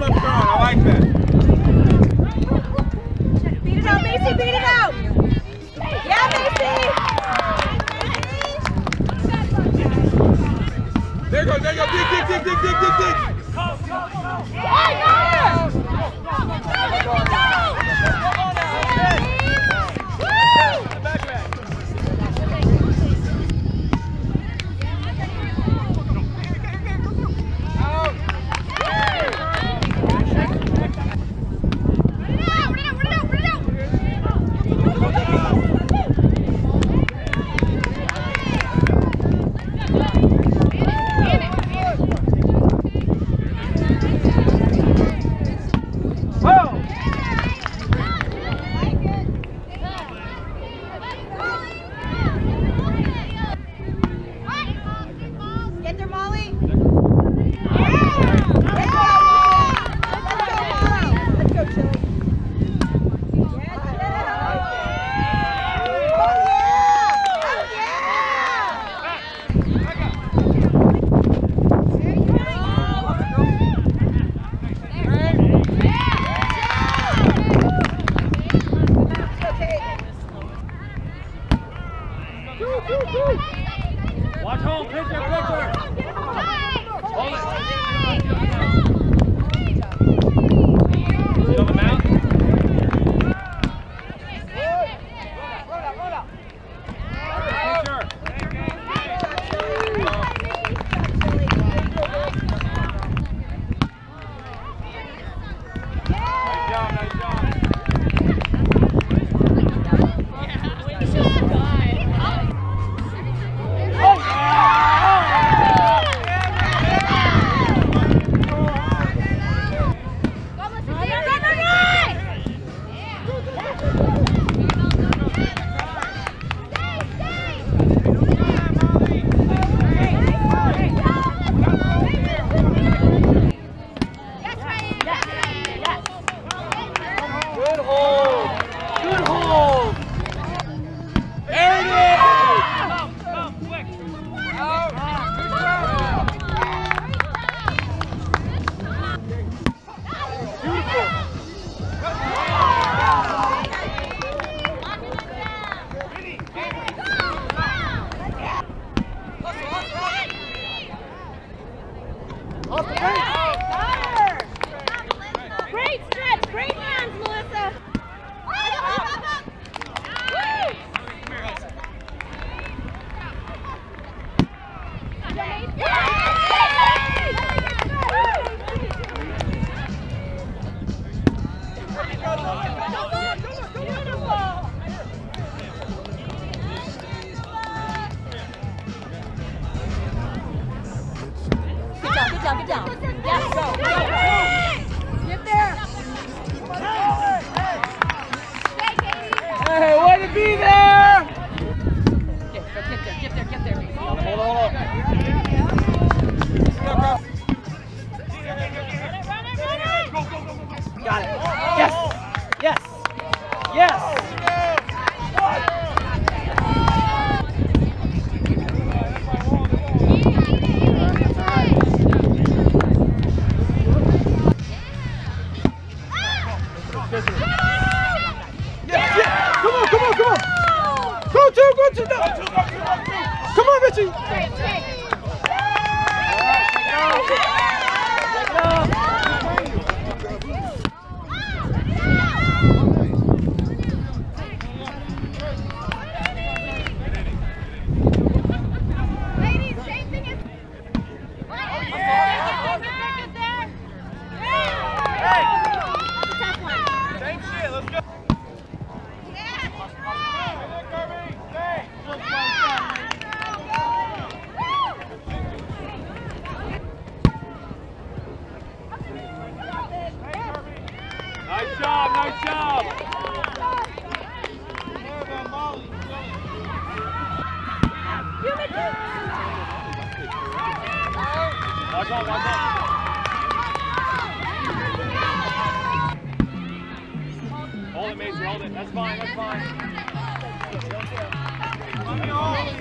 come up throwing. I like that. Beat it out, Macy. Beat it out. Yeah, Macy. There you go. There you go. Dig, dig, dig, dig, dig, dig, dig. Go, go, go. Yeah, go. Watch home, pitcher, pitcher! Hold it! Is he on the mound? Roll out! Pitcher! Nice job! Get down. Yes, go. Get there. Hey, way to be there. Get there. Hold on. Go. Got it. Yes. Go, two. Come on, Richie. Ladies, same thing as... Get there. Hey. Same shit, let's go. Nice job! Watch out! Hold it, Macy, hold it. That's fine. Let me hold it.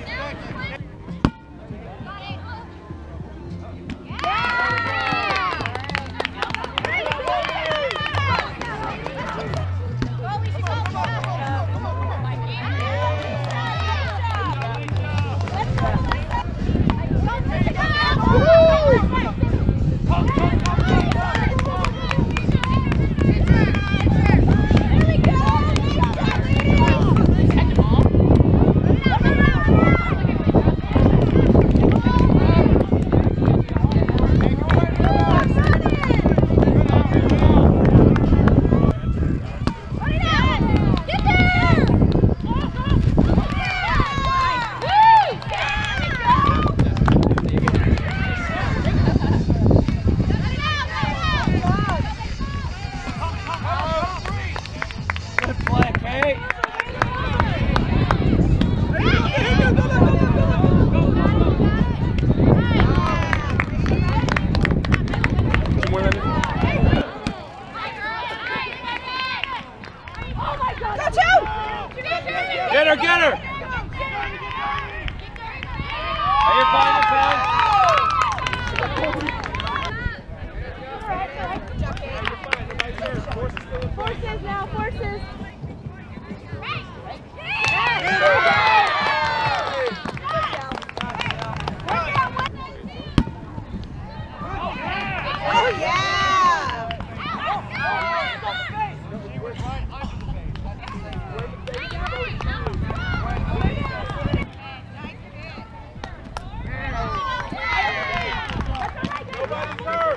Yeah,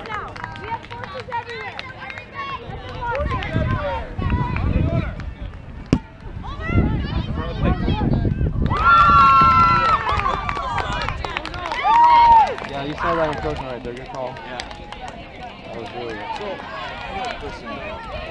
you saw that on coaching right there. Good call. Yeah. That was really good. Cool. Listen,